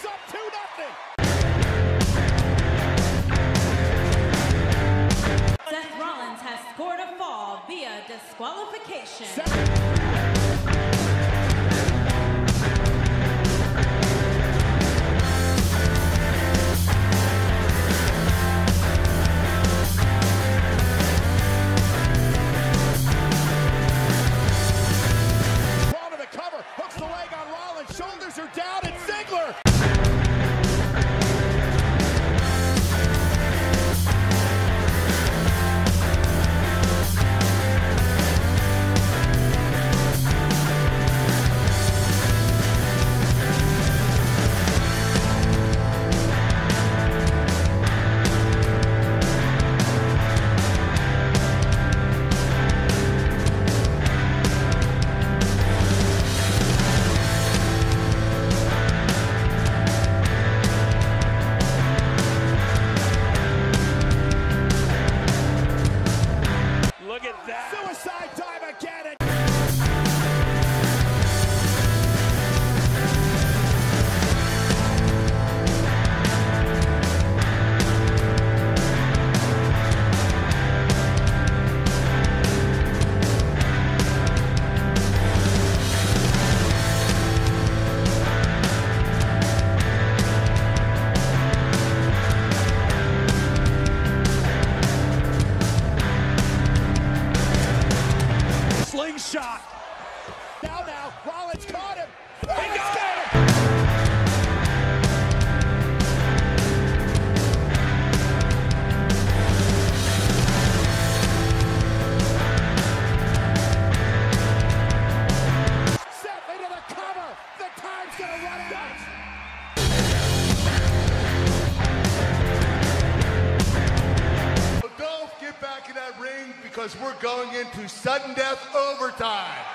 is up 2-0. Seth Rollins has scored a fall via disqualification. Suicide dive again. Shot. Now, Rollins caught him. Seth into the cover. The time's gonna run out. Because we're going into sudden death overtime.